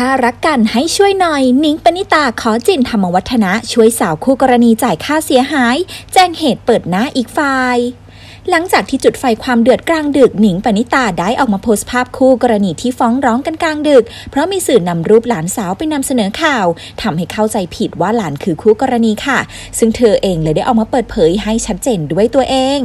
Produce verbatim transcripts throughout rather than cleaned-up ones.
ถ้ารักกันให้ช่วยหน่อยนิ้งปณิตาขอจินธรรมวัฒนะช่วยสาวคู่กรณีจ่ายค่าเสียหายแจ้งเหตุเปิดหน้าอีกฝ่ายหลังจากที่จุดไฟความเดือดกลางดึกนิ้งปณิตาได้ออกมาโพสต์ภาพคู่กรณีที่ฟ้องร้องกันกลางดึกเพราะมีสื่อนำรูปหลานสาวไปนำเสนอข่าวทำให้เข้าใจผิดว่าหลานคือคู่กรณีค่ะซึ่งเธอเองเลยได้ออกมาเปิดเผยให้ชัดเจนด้วยตัวเอง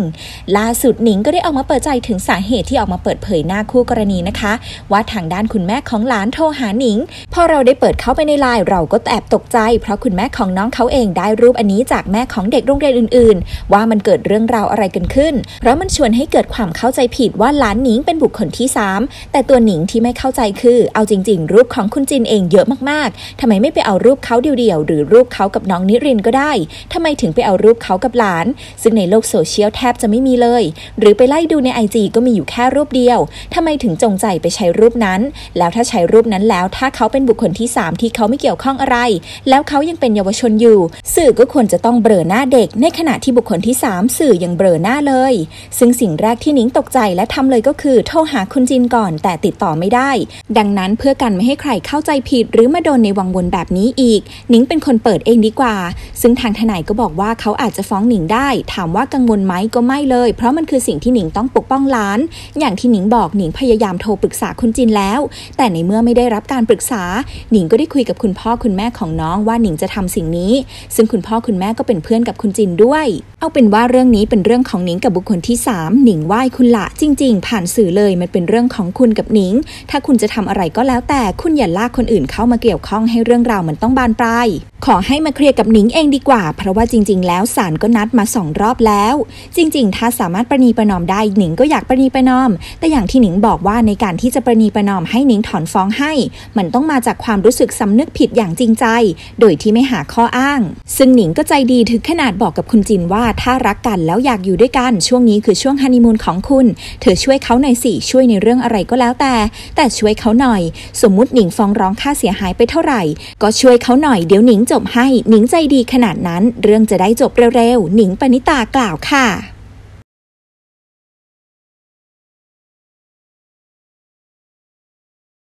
ล่าสุดนิ้งก็ได้ออกมาเปิดใจถึงสาเหตุที่ออกมาเปิดเผยหน้าคู่กรณีนะคะว่าทางด้านคุณแม่ของหลานโทรหานิ้งพอเราได้เปิดเข้าไปในไลน์เราก็แอบตกใจเพราะคุณแม่ของน้องเขาเองได้รูปอันนี้จากแม่ของเด็กโรงเรียนอื่นๆว่ามันเกิดเรื่องราวอะไรกันขึ้นเพราะมันชวนให้เกิดความเข้าใจผิดว่าหลานนิ้งเป็นบุคคลที่สามแต่ตัวนิ้งที่ไม่เข้าใจคือเอาจริงๆรูปของคุณจินเองเยอะมากๆทำไมไม่ไปเอารูปเขาเดี่ยวๆหรือรูปเขากับน้องนิรินก็ได้ทำไมถึงไปเอารูปเขากับหลานซึ่งในโลกโซเชียลแทบจะไม่มีเลยหรือไปไล่ดูใน ไอ จี ก็มีอยู่แค่รูปเดียวทำไมถึงจงใจไปใช้รูปนั้นแล้วถ้าใช้รูปนั้นแล้วถ้าเขาเป็นบุคคลที่สามที่เขาไม่เกี่ยวข้องอะไรแล้วเขายังเป็นเยาวชนอยู่สื่อก็ควรจะต้องเบลอหน้าเด็กในขณะที่บุคคลที่สามสื่อยังเบลอหน้าเลยซึ่งสิ่งแรกที่นิ้งตกใจและทำเลยก็คือโทรหาคุณจินก่อนแต่ติดต่อไม่ได้ดังนั้นเพื่อกันไม่ให้ใครเข้าใจผิดหรือมาโดนในวังวนแบบนี้อีกนิ้งเป็นคนเปิดเองดีกว่าซึ่งทางทนายก็บอกว่าเขาอาจจะฟ้องนิ้งได้ถามว่ากังวลไหมก็ไม่เลยเพราะมันคือสิ่งที่นิ้งต้องปกป้องหลานอย่างที่นิ้งบอกนิ้งพยายามโทรปรึกษาคุณจินแล้วแต่ในเมื่อไม่ได้รับการปรึกษานิ้งก็ได้คุยกับคุณพ่อคุณแม่ของน้องว่านิ้งจะทำสิ่งนี้ซึ่งคุณพ่อคุณแม่ก็เป็นเพื่อนกับคุณจินด้วยเอาเป็นว่าเรื่องนี้เป็นเรื่องของนิ้งกับบุคคลที่สามหนิงไหว้คุณละจริงๆผ่านสื่อเลยมันเป็นเรื่องของคุณกับหนิงถ้าคุณจะทำอะไรก็แล้วแต่คุณอย่าลากคนอื่นเข้ามาเกี่ยวข้องให้เรื่องราวมันต้องบานปลายขอให้มาเคลียร์กับหนิงเองดีกว่าเพราะว่าจริงๆแล้วศาลก็นัดมาสองรอบแล้วจริงๆถ้าสามารถประนีประนอมได้หนิงก็อยากประนีประนอมแต่อย่างที่หนิงบอกว่าในการที่จะประนีประนอมให้หนิงถอนฟ้องให้มันต้องมาจากความรู้สึกสำนึกผิดอย่างจริงใจโดยที่ไม่หาข้ออ้างซึ่งหนิงก็ใจดีถึงขนาดบอกกับคุณจินว่าถ้ารักกันแล้วอยากอยู่ด้วยกันช่วงนี้คือช่วงฮันนีมูนของคุณเธอช่วยเขาหน่อยสิช่วยในเรื่องอะไรก็แล้วแต่แต่ช่วยเขาหน่อยสมมุติหนิงฟ้องร้องค่าเสียหายไปเท่าไหร่ก็ช่วยเขาหน่อยเดี๋ยวหนิงจบให้หนิงใจดีขนาดนั้นเรื่องจะได้จบเร็วๆหนิงปณิตากล่าวค่ะ